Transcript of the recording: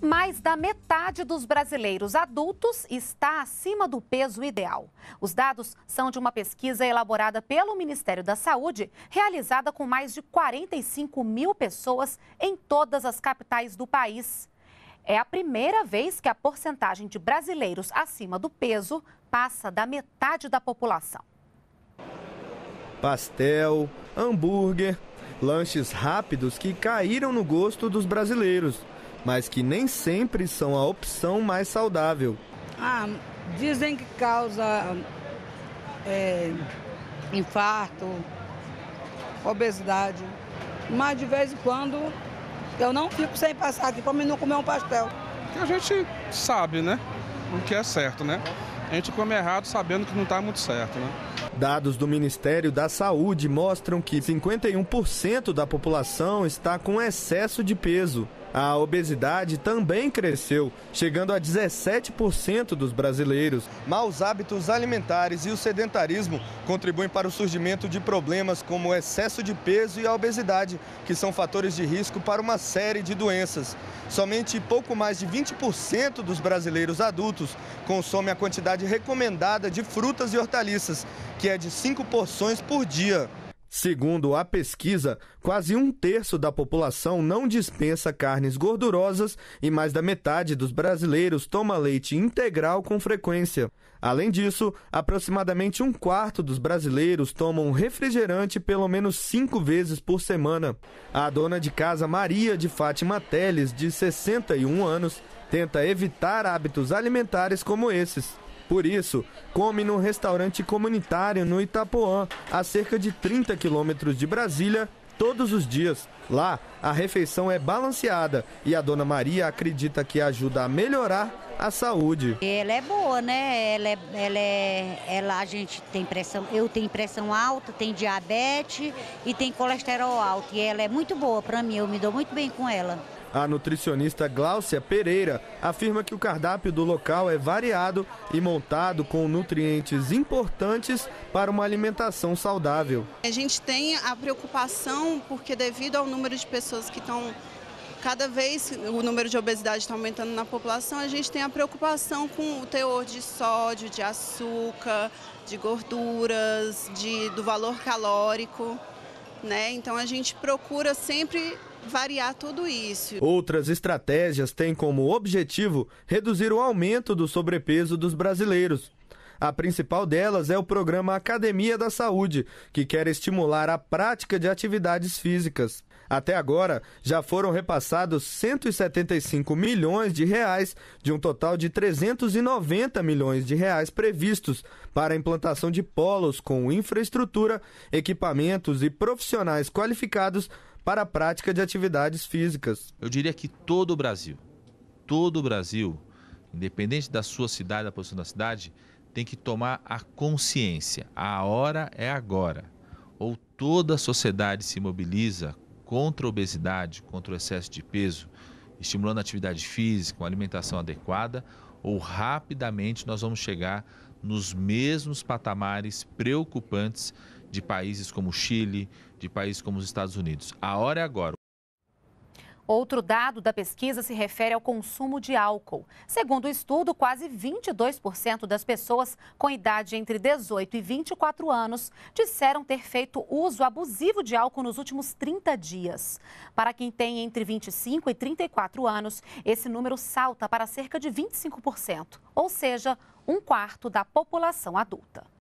Mais da metade dos brasileiros adultos está acima do peso ideal. Os dados são de uma pesquisa elaborada pelo Ministério da Saúde, realizada com mais de 45 mil pessoas em todas as capitais do país. É a primeira vez que a porcentagem de brasileiros acima do peso passa da metade da população. Pastel, hambúrguer, lanches rápidos que caíram no gosto dos brasileiros, mas que nem sempre são a opção mais saudável. Dizem que causa infarto, obesidade, mas de vez em quando eu não fico sem passar aqui para mim não comer um pastel. A gente sabe, né, o que é certo, né? A gente come errado sabendo que não está muito certo, né? Dados do Ministério da Saúde mostram que 51% da população está com excesso de peso. A obesidade também cresceu, chegando a 17% dos brasileiros. Maus hábitos alimentares e o sedentarismo contribuem para o surgimento de problemas como o excesso de peso e a obesidade, que são fatores de risco para uma série de doenças. Somente pouco mais de 20% dos brasileiros adultos consomem a quantidade recomendada de frutas e hortaliças, que é de 5 porções por dia. Segundo a pesquisa, quase um terço da população não dispensa carnes gordurosas e mais da metade dos brasileiros toma leite integral com frequência. Além disso, aproximadamente um quarto dos brasileiros tomam refrigerante pelo menos 5 vezes por semana. A dona de casa Maria de Fátima Teles, de 61 anos, tenta evitar hábitos alimentares como esses. Por isso, come num restaurante comunitário no Itapoã, a cerca de 30 quilômetros de Brasília, todos os dias. Lá, a refeição é balanceada e a dona Maria acredita que ajuda a melhorar a saúde. Ela é boa, né? A gente tem pressão, eu tenho pressão alta, tenho diabetes e tenho colesterol alto. E ela é muito boa para mim, eu me dou muito bem com ela. A nutricionista Gláucia Pereira afirma que o cardápio do local é variado e montado com nutrientes importantes para uma alimentação saudável. A gente tem a preocupação porque, devido ao número de pessoas que estão, cada vez o número de obesidade está aumentando na população, a gente tem a preocupação com o teor de sódio, de açúcar, de gorduras, do valor calórico, né? Então a gente procura sempre variar tudo isso. Outras estratégias têm como objetivo reduzir o aumento do sobrepeso dos brasileiros. A principal delas é o programa Academia da Saúde, que quer estimular a prática de atividades físicas. Até agora, já foram repassados 175 milhões de reais de um total de 390 milhões de reais previstos para a implantação de polos com infraestrutura, equipamentos e profissionais qualificados para a prática de atividades físicas. Eu diria que todo o Brasil, independente da sua cidade, da posição da cidade, tem que tomar a consciência. A hora é agora. Ou toda a sociedade se mobiliza contra a obesidade, contra o excesso de peso, estimulando a atividade física, uma alimentação adequada, ou rapidamente nós vamos chegar nos mesmos patamares preocupantes de países como o Chile, de países como os Estados Unidos. A hora é agora. Outro dado da pesquisa se refere ao consumo de álcool. Segundo o estudo, quase 22% das pessoas com idade entre 18 e 24 anos disseram ter feito uso abusivo de álcool nos últimos 30 dias. Para quem tem entre 25 e 34 anos, esse número salta para cerca de 25%, ou seja, um quarto da população adulta.